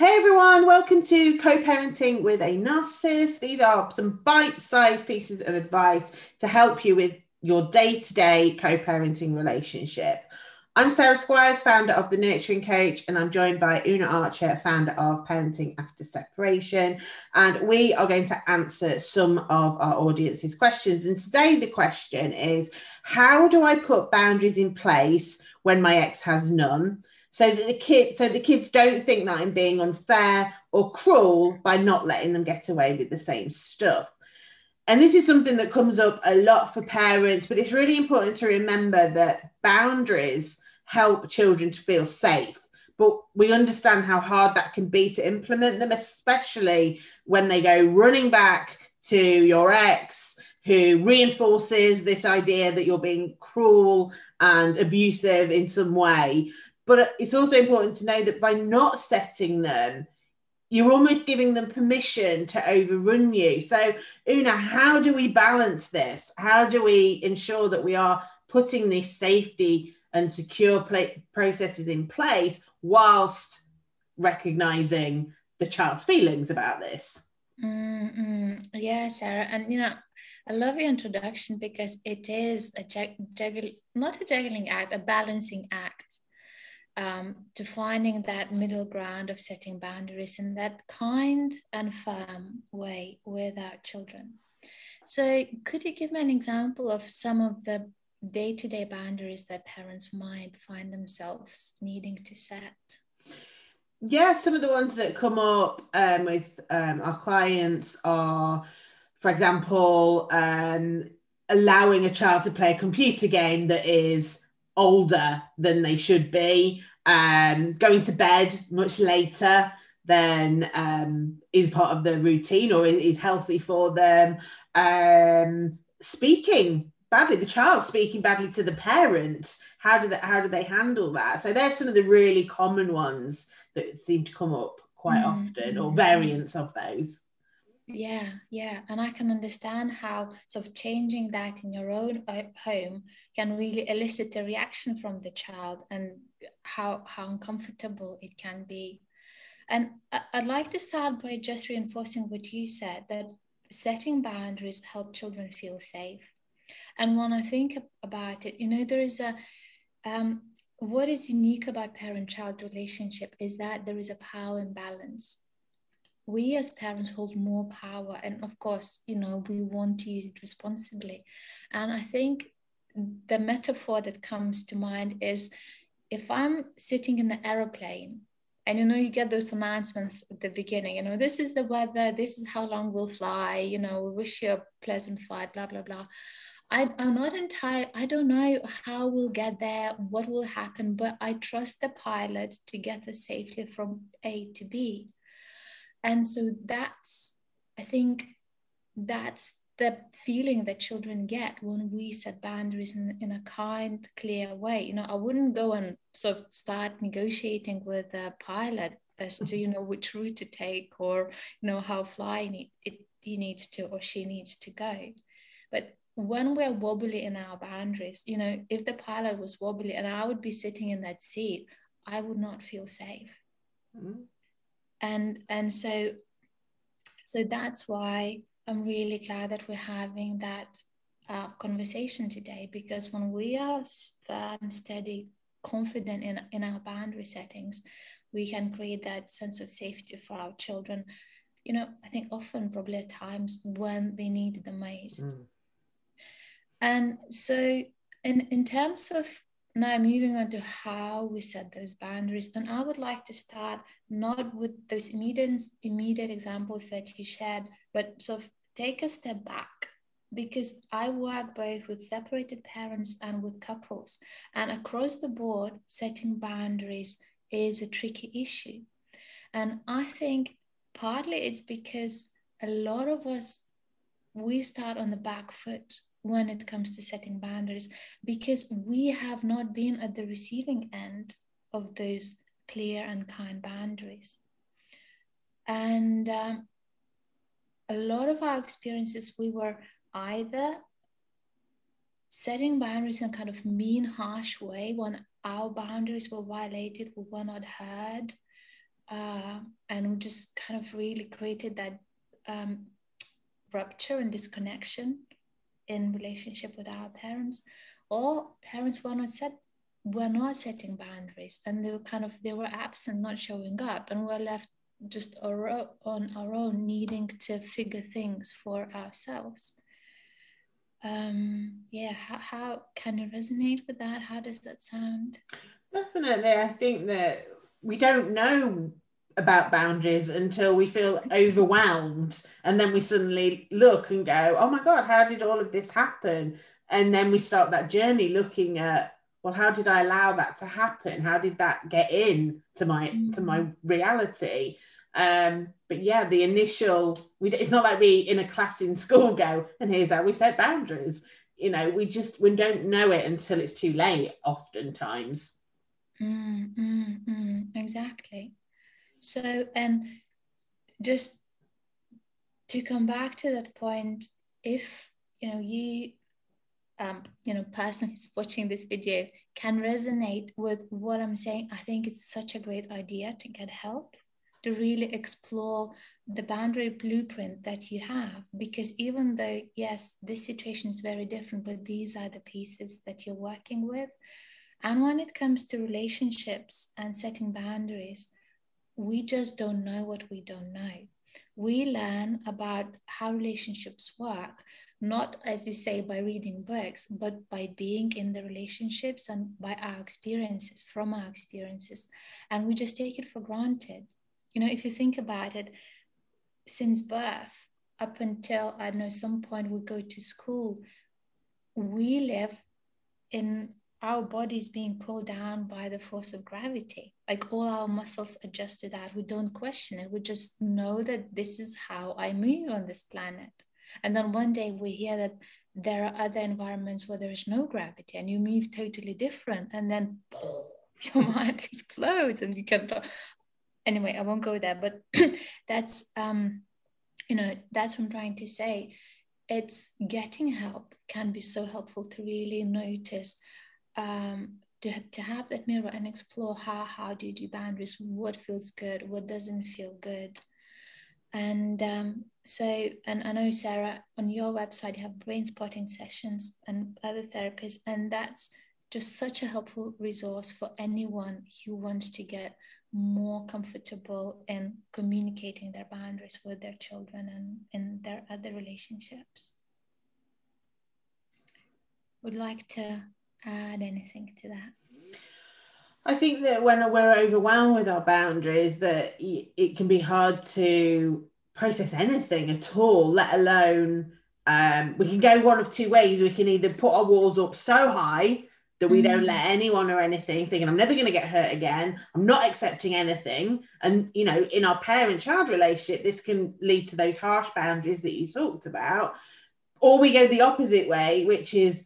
Hey everyone, welcome to Co-Parenting with a Narcissist. These are some bite-sized pieces of advice to help you with your day-to-day co-parenting relationship. I'm Sarah Squires, founder of The Nurturing Coach, and I'm joined by Una Archer, founder of Parenting After Separation. And we are going to answer some of our audience's questions. And today the question is, how do I put boundaries in place when my ex has none? So that the kids don't think that I'm being unfair or cruel by not letting them get away with the same stuff. And this is something that comes up a lot for parents, but it's really important to remember that boundaries help children to feel safe. But we understand how hard that can be to implement them, especially when they go running back to your ex, who reinforces this idea that you're being cruel and abusive in some way. But it's also important to know that by not setting them, you're almost giving them permission to overrun you. So, Una, how do we balance this? How do we ensure that we are putting these safety and secure processes in place whilst recognising the child's feelings about this? Yeah, Sarah. And, I love your introduction because it is a balancing act. To finding that middle ground of setting boundaries in that kind and firm way with our children. So could you give me an example of some of the day-to-day boundaries that parents might find themselves needing to set? Yeah, some of the ones that come up with our clients are, for example, allowing a child to play a computer game that is older than they should be, going to bed much later than is part of the routine or is healthy for them, the child speaking badly to the parent. How do they handle that? So there's some of the really common ones that seem to come up quite often, or variants of those. Yeah. And I can understand how sort of changing that in your own home can really elicit a reaction from the child, and how uncomfortable it can be. And I'd like to start by just reinforcing what you said, that setting boundaries help children feel safe. And when I think about it, there is what is unique about parent-child relationship is that there is a power imbalance. We as parents hold more power, and of course, we want to use it responsibly. And I think the metaphor that comes to mind is, if I'm sitting in the aeroplane and you get those announcements at the beginning, this is the weather, this is how long we'll fly, we wish you a pleasant flight, blah, blah, blah. I'm not entirely, I don't know how we'll get there, what will happen, but I trust the pilot to get us safely from A to B. And so I think that's the feeling that children get when we set boundaries in a kind, clear way. I wouldn't go and sort of start negotiating with the pilot as to, which route to take, or, how he needs to, or she needs to go. But when we're wobbly in our boundaries, if the pilot was wobbly and I would be sitting in that seat, I would not feel safe. Mm-hmm. And so that's why I'm really glad that we're having that conversation today, because when we are firm, steady, confident in our boundary settings, we can create that sense of safety for our children. I think often probably at times when they need it the most. Mm. And so in terms of now moving on to how we set those boundaries, and I would like to start not with those immediate examples that you shared, but sort of take a step back, because I work both with separated parents and with couples, and across the board, setting boundaries is a tricky issue. And I think partly it's because a lot of us, we start on the back foot when it comes to setting boundaries, because we have not been at the receiving end of those clear and kind boundaries. And a lot of our experiences, we were either setting boundaries in a kind of mean, harsh way when our boundaries were violated, we were not heard, and we just kind of really created that rupture and disconnection in relationship with our parents. Or parents were not setting boundaries, and they were absent, not showing up, and we're left just on our own, needing to figure things for ourselves. How can you resonate with that? How does that sound? Definitely. I think that we don't know about boundaries until we feel overwhelmed, and then we suddenly look and go, oh my God, how did all of this happen? And then we start that journey looking at, well, how did I allow that to happen? How did that get in to my reality? But yeah, the initial, it's not like we in a class in school go, and here's how we set boundaries. You know, we don't know it until it's too late oftentimes. Exactly. So, and just to come back to that point, if, you know, person who's watching this video can resonate with what I'm saying, I think it's such a great idea to get help, to really explore the boundary blueprint that you have. Because even though, yes, this situation is very different, but these are the pieces that you're working with. And when it comes to relationships and setting boundaries, we just don't know what we don't know. We learn about how relationships work, not, as you say, by reading books, but by being in the relationships and by our experiences, from our experiences. And we just take it for granted. You know, if you think about it, since birth, up until, I don't know, some point we go to school, we live in our bodies being pulled down by the force of gravity. Like, all our muscles adjust to that. We don't question it. We just know that this is how I move on this planet. And then one day we hear that there are other environments where there is no gravity and you move totally different. And then your mind explodes and you can't. Anyway, I won't go there, but that's, that's what I'm trying to say. It's getting help can be so helpful to really notice, to have that mirror and explore how do you do boundaries, what feels good, what doesn't feel good. And so I know, Sarah, on your website you have brain spotting sessions and other therapies, and that's just such a helpful resource for anyone who wants to get more comfortable in communicating their boundaries with their children and in their other relationships. Would like to add anything to that? I think that when we're overwhelmed with our boundaries, that it can be hard to process anything at all, let alone, we can go one of two ways. We can either put our walls up so high that we don't let anyone or anything, thinking I'm never going to get hurt again, I'm not accepting anything. And, you know, in our parent-child relationship, this can lead to those harsh boundaries that you talked about. Or we go the opposite way, which is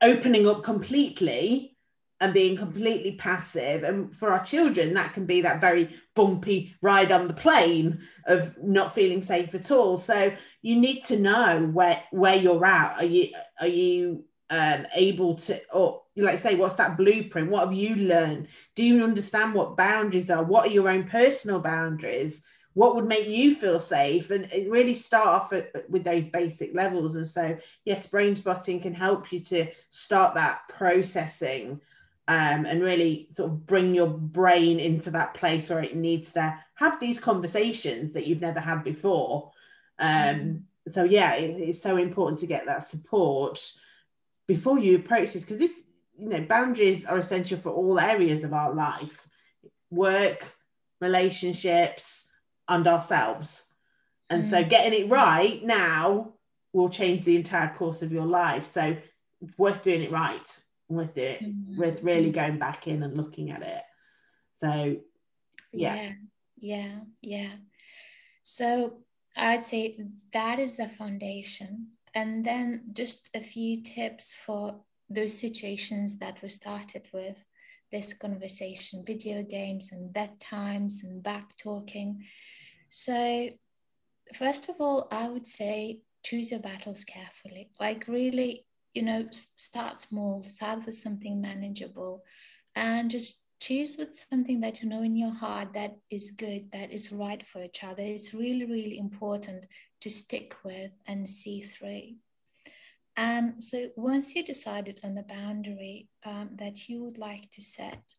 opening up completely and being completely passive. And for our children, that can be that very bumpy ride on the plane of not feeling safe at all. So you need to know where you're at. Are you able to, or like say, what's that blueprint? What have you learned? Do you understand what boundaries are? What are your own personal boundaries? What would make you feel safe? And it really start off with those basic levels. And so, yes, brain spotting can help you to start that processing, and really sort of bring your brain into that place where it needs to have these conversations that you've never had before. So yeah, it's so important to get that support before you approach this, because this, you know, boundaries are essential for all areas of our life, work, relationships, and ourselves. And so getting it right now will change the entire course of your life. So it's worth doing it right, worth really going back in and looking at it. So yeah. So I'd say that is the foundation. And then just a few tips for those situations that we started with this conversation: video games and bedtimes and back talking. So first of all, I would say choose your battles carefully. Like, really, you know, start small, start with something manageable, and just Choose with something that you know in your heart that is good, that is right for your child, that is really, really important to stick with and see through. And so once you decided on the boundary that you would like to set,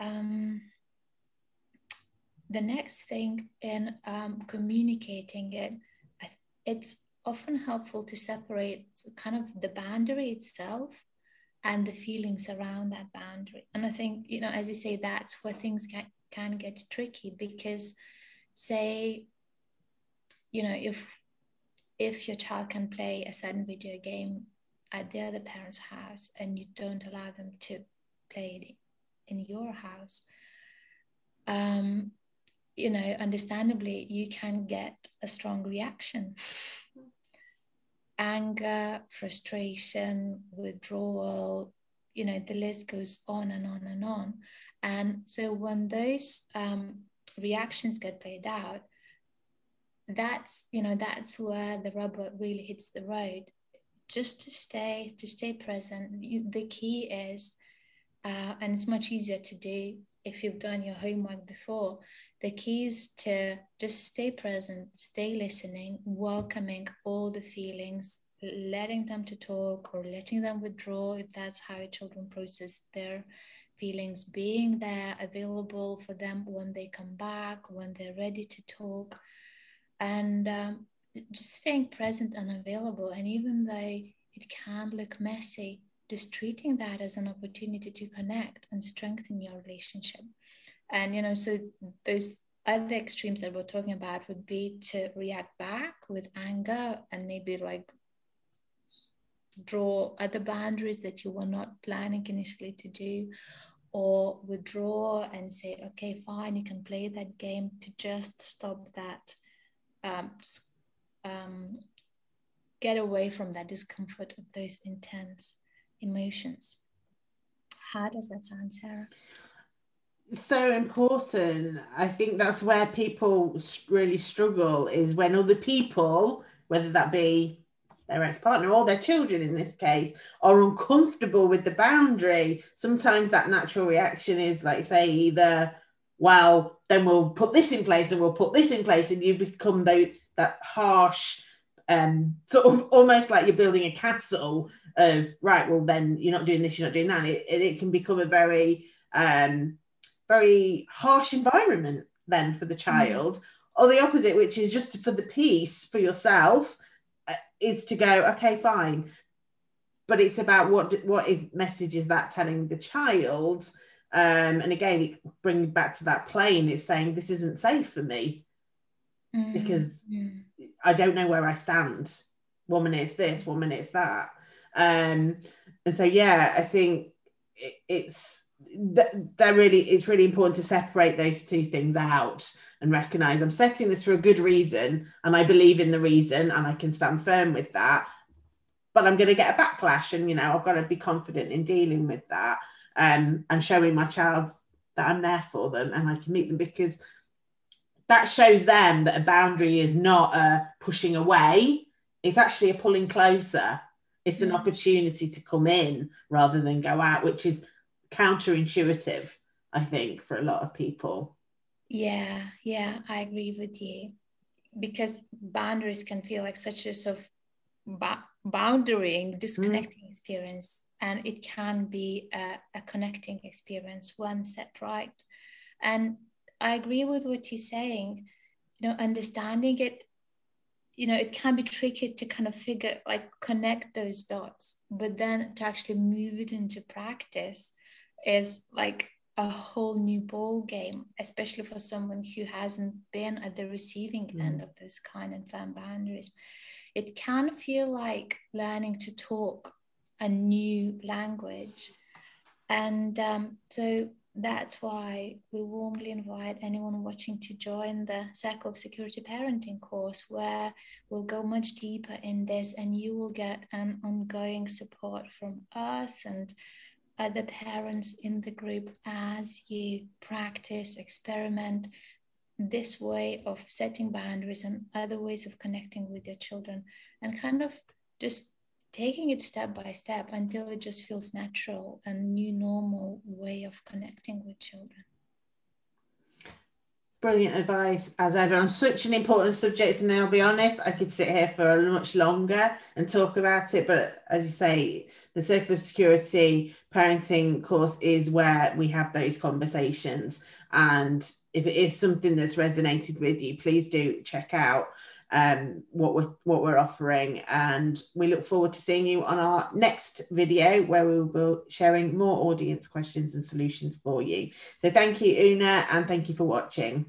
the next thing in communicating it, it's often helpful to separate kind of the boundary itself and the feelings around that boundary. And I think, you know, as you say, that's where things can get tricky, because say, you know, if your child can play a certain video game at the other parent's house and you don't allow them to play it in your house, you know, understandably, you can get a strong reaction. Anger, frustration, withdrawal, you know, the list goes on and on and on. And so when those reactions get played out, that's, you know, that's where the rubber really hits the road. Just to stay present. The key is, and it's much easier to do if you've done your homework before, the key is to just stay present, stay listening, welcoming all the feelings, letting them to talk or letting them withdraw if that's how children process their feelings, being there, available for them when they come back, when they're ready to talk, and just staying present and available. And even though it can look messy, just treating that as an opportunity to connect and strengthen your relationship. And, you know, so those other extremes that we're talking about would be to react back with anger and maybe like draw other boundaries that you were not planning initially to do, or withdraw and say, okay, fine, you can play that game, to just stop that, get away from that discomfort of those intense emotions. How does that sound, Sarah? So important. I think that's where people really struggle, is when other people, whether that be their ex-partner or their children in this case, are uncomfortable with the boundary. Sometimes that natural reaction is, like, say, either, well, then we'll put this in place and we'll put this in place, and you become that harsh, sort of almost like you're building a castle of, right, well, then you're not doing this, you're not doing that. It can become a very very harsh environment then for the child. Or the opposite, which is just for the peace for yourself, is to go, okay, fine, but it's about what message is that telling the child. And again, bringing back to that plane, it's saying, this isn't safe for me, because I don't know where I stand. One minute it's this, one minute it's that. And so, yeah, I think it's really important to separate those two things out and recognize, I'm setting this for a good reason, and I believe in the reason, and I can stand firm with that, but I'm going to get a backlash, and, you know, I've got to be confident in dealing with that, and showing my child that I'm there for them and I can meet them, because that shows them that a boundary is not a pushing away, it's actually a pulling closer. It's an opportunity to come in rather than go out, which is counterintuitive, I think, for a lot of people. Yeah, I agree with you, because boundaries can feel like such a sort of boundarying, disconnecting experience, and it can be a connecting experience one set right. And I agree with what you're saying, you know, understanding it, you know, it can be tricky to kind of figure, like, connect those dots, but then to actually move it into practice is like a whole new ball game, especially for someone who hasn't been at the receiving end of those kind and firm boundaries. It can feel like learning to talk a new language. And so that's why we warmly invite anyone watching to join the Circle of Security Parenting course, where we'll go much deeper in this, and you will get an ongoing support from us and other parents in the group as you practice, experiment this way of setting boundaries and other ways of connecting with your children, and kind of just taking it step by step until it just feels natural and new normal way of connecting with children. Brilliant advice, as ever, on such an important subject. And I'll be honest, I could sit here for much longer and talk about it. But as you say, the Circle of Security parenting course is where we have those conversations. And if it is something that's resonated with you, please do check out what we're offering. And we look forward to seeing you on our next video, where we will be sharing more audience questions and solutions for you. So thank you, Una, and thank you for watching.